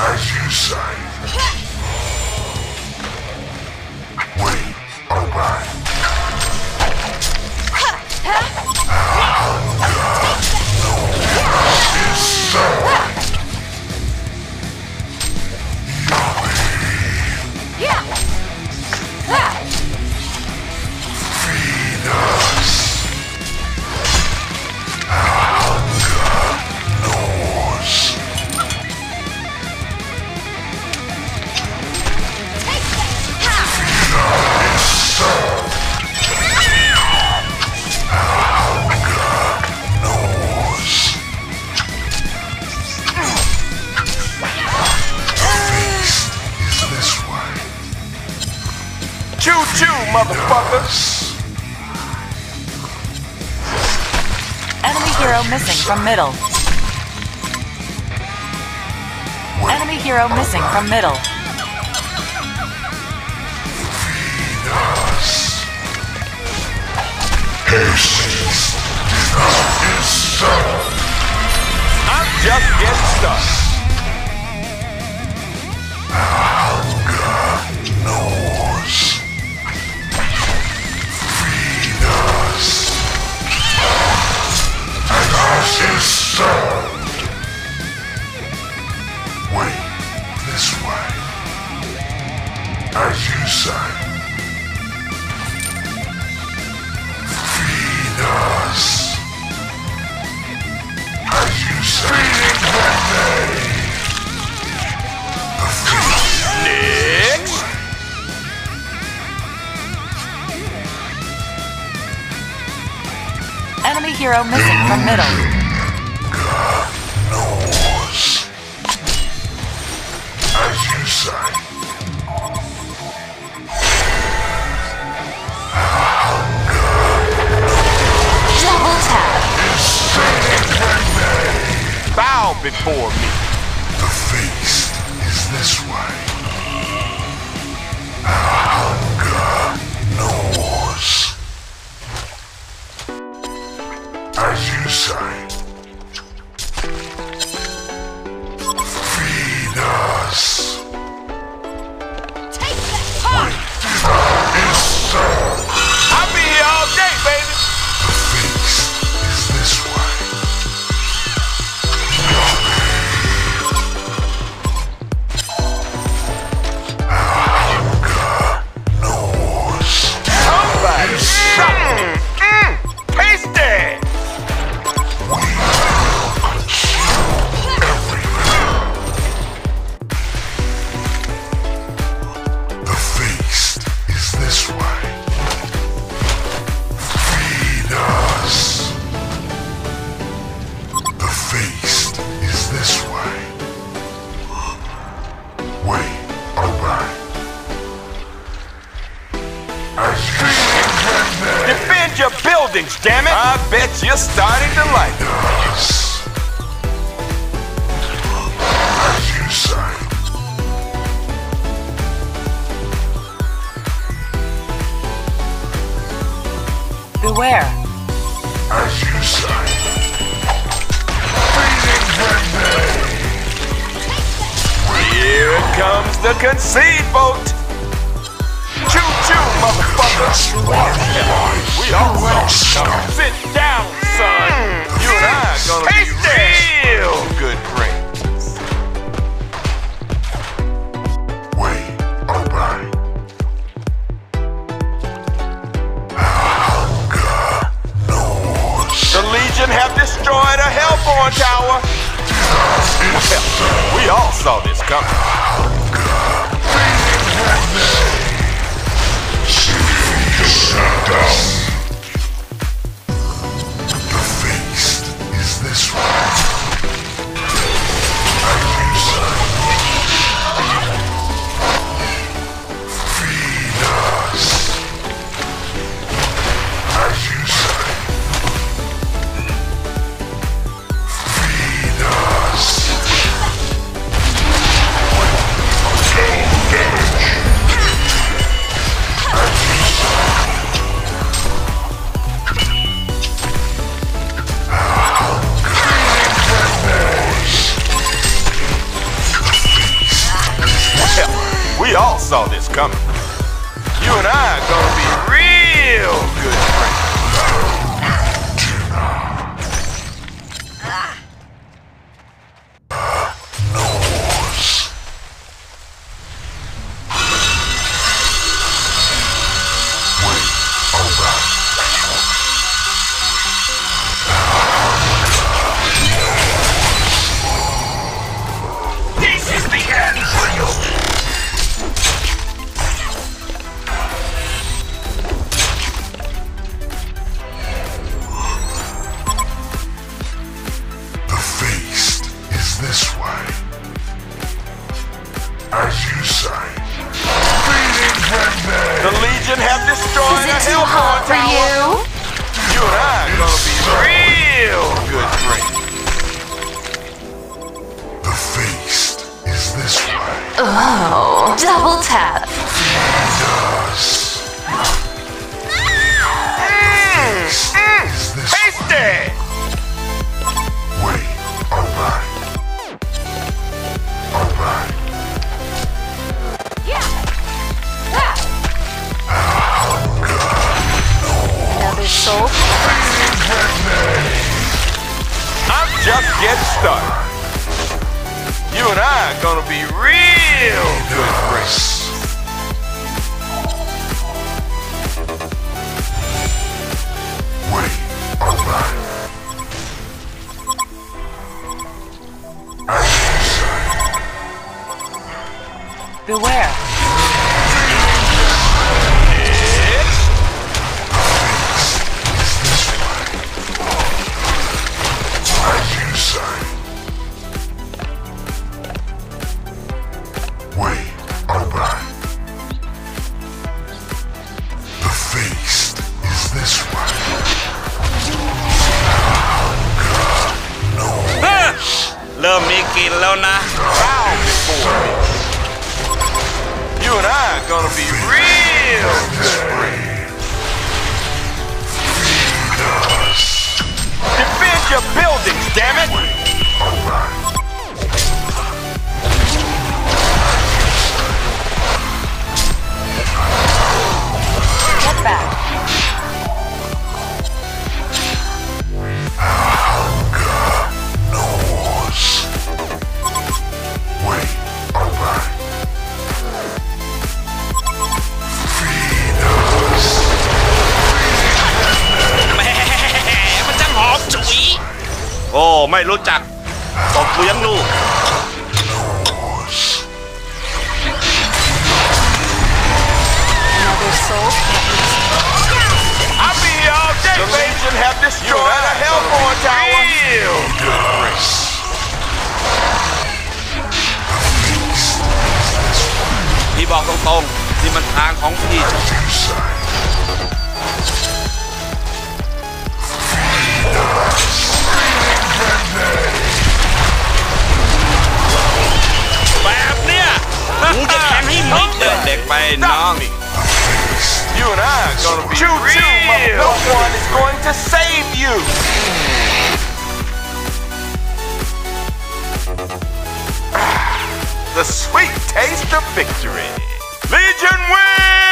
as you say. We obey. Hunger is served. Motherfuckers! Enemy hero missing from middle. Enemy hero missing from middle. I'm just getting stuck. Enemy hero missing from middle. God knows. As you say. Double tap. Is standing with me. Bow before me. The feast is this way. Hunger knows. As you say, feed us. Take that pot. I'll be here all day, baby. The feast is this way. Hunger knows. Somebody shot me. Tasty. Damn it! I bet you're starting to like us. As you say. Beware. As you say. Here comes the conceit boat. Choo-choo, motherfuckers! We all ready. Sit down, son. You and I are gonna be real good friends. We obey. Hunger knows. The Legion have destroyed a Hellborn tower. We all saw this coming. Hunger. Shut down. The feast is this way. As you say. Feed us. As you say. Feed us. Don't damage. As you say. saw this coming. You and I are gonna be real good victory. Legion wins!